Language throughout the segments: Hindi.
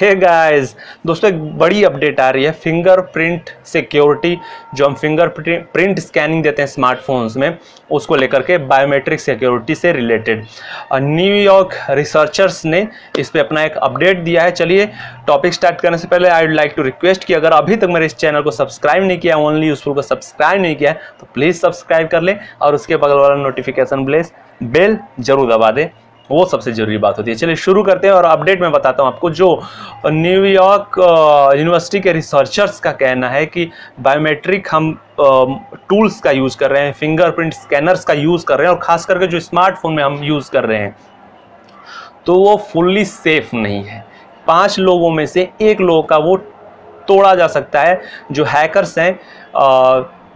हे गाइस, दोस्तों एक बड़ी अपडेट आ रही है फिंगरप्रिंट सिक्योरिटी। जो हम फिंगरप्रिंट स्कैनिंग देते हैं स्मार्टफोन्स में, उसको लेकर के बायोमेट्रिक सिक्योरिटी से रिलेटेड न्यूयॉर्क रिसर्चर्स ने इस पर अपना एक अपडेट दिया है। चलिए टॉपिक स्टार्ट करने से पहले I would like to request कि अगर अभी तक मेरे इस चैनल को सब्सक्राइब नहीं किया, ओनली यूजफुल को सब्सक्राइब नहीं किया है, तो प्लीज़ सब्सक्राइब कर लें और उसके बगल वाला नोटिफिकेशन बेल जरूर दबा दें, वो सबसे ज़रूरी बात होती है। चलिए शुरू करते हैं और अपडेट में बताता हूँ आपको। जो न्यूयॉर्क यूनिवर्सिटी के रिसर्चर्स का कहना है कि बायोमेट्रिक हम टूल्स का यूज़ कर रहे हैं, फिंगरप्रिंट स्कैनर्स का यूज़ कर रहे हैं और ख़ास करके जो स्मार्टफोन में हम यूज़ कर रहे हैं, तो वो फुल्ली सेफ़ नहीं है। 5 लोगों में से 1 लोगों का वो तोड़ा जा सकता है, जो हैकर्स हैं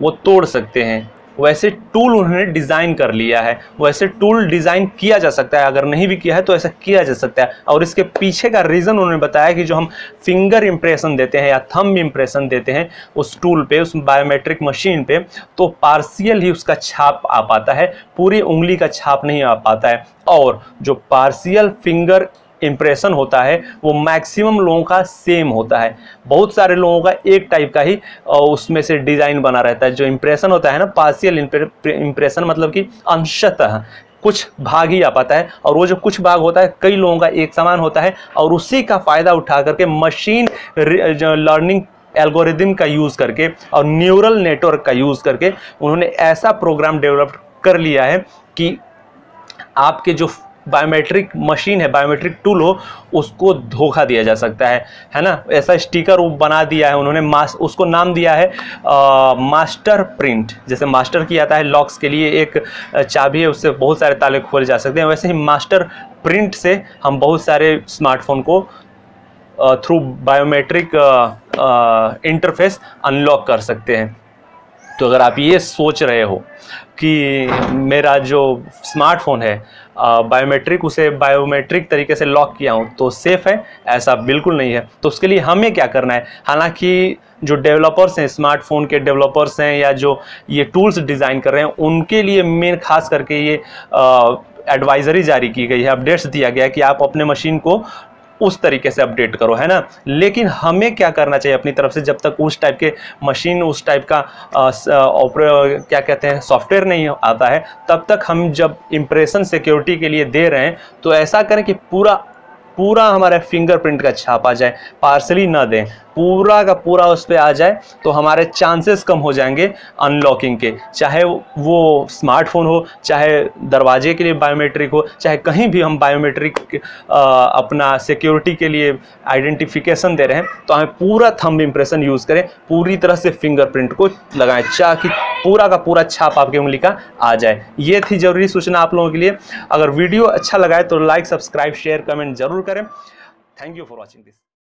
वो तोड़ सकते हैं। वैसे टूल उन्होंने डिज़ाइन कर लिया है, वैसे टूल डिज़ाइन किया जा सकता है, अगर नहीं भी किया है तो ऐसा किया जा सकता है। और इसके पीछे का रीज़न उन्होंने बताया कि जो हम फिंगर इम्प्रेशन देते हैं या थंब इम्प्रेशन देते हैं उस टूल पे, उस बायोमेट्रिक मशीन पे, तो पार्शियल ही उसका छाप आ पाता है, पूरी उंगली का छाप नहीं आ पाता है। और जो पार्शियल फिंगर इम्प्रेशन होता है वो मैक्सिमम लोगों का सेम होता है, बहुत सारे लोगों का एक टाइप का ही उसमें से डिज़ाइन बना रहता है। जो इम्प्रेशन होता है ना पार्शियल इम्प्रेशन, मतलब कि अंशतः कुछ भाग ही आ पाता है, और वो जो कुछ भाग होता है कई लोगों का एक समान होता है, और उसी का फ़ायदा उठा करके मशीन लर्निंग एल्गोरिदम का यूज़ करके और न्यूरल नेटवर्क का यूज़ करके उन्होंने ऐसा प्रोग्राम डेवलप कर लिया है कि आपके जो बायोमेट्रिक मशीन है, बायोमेट्रिक टूल हो, उसको धोखा दिया जा सकता है ना। ऐसा स्टिकर वो बना दिया है उन्होंने, उसको नाम दिया है मास्टर प्रिंट। जैसे मास्टर किया जाता है लॉक्स के लिए, एक चाबी है उससे बहुत सारे ताले खोले जा सकते हैं, वैसे ही मास्टर प्रिंट से हम बहुत सारे स्मार्टफोन को थ्रू बायोमेट्रिक इंटरफेस अनलॉक कर सकते हैं। तो अगर आप ये सोच रहे हो कि मेरा जो स्मार्टफोन है बायोमेट्रिक, उसे बायोमेट्रिक तरीके से लॉक किया हूँ तो सेफ़ है, ऐसा बिल्कुल नहीं है। तो उसके लिए हमें क्या करना है, हालांकि जो डेवलपर्स हैं, स्मार्टफोन के डेवलपर्स हैं या जो ये टूल्स डिज़ाइन कर रहे हैं, उनके लिए मेन खास करके ये एडवाइजरी जारी की गई है, अपडेट्स दिया गया है कि आप अपने मशीन को उस तरीके से अपडेट करो, है ना। लेकिन हमें क्या करना चाहिए अपनी तरफ से, जब तक उस टाइप के मशीन, उस टाइप का क्या कहते हैं सॉफ्टवेयर नहीं आता है, तब तक हम जब इम्प्रेशन सिक्योरिटी के लिए दे रहे हैं तो ऐसा करें कि पूरा हमारे फिंगरप्रिंट का छाप आ जाए, पार्शली ना दें, पूरा का पूरा उस पर आ जाए, तो हमारे चांसेस कम हो जाएंगे अनलॉकिंग के। चाहे वो स्मार्टफोन हो, चाहे दरवाजे के लिए बायोमेट्रिक हो, चाहे कहीं भी हम बायोमेट्रिक अपना सिक्योरिटी के लिए आइडेंटिफिकेशन दे रहे हैं, तो हमें पूरा थंब इम्प्रेशन यूज़ करें, पूरी तरह से फिंगरप्रिंट को लगाएं, ताकि पूरा का पूरा छाप आपकी उंगली का आ जाए। ये थी ज़रूरी सूचना आप लोगों के लिए। अगर वीडियो अच्छा लगा है तो लाइक, सब्सक्राइब, शेयर, कमेंट ज़रूर करें। Thank you for watching this.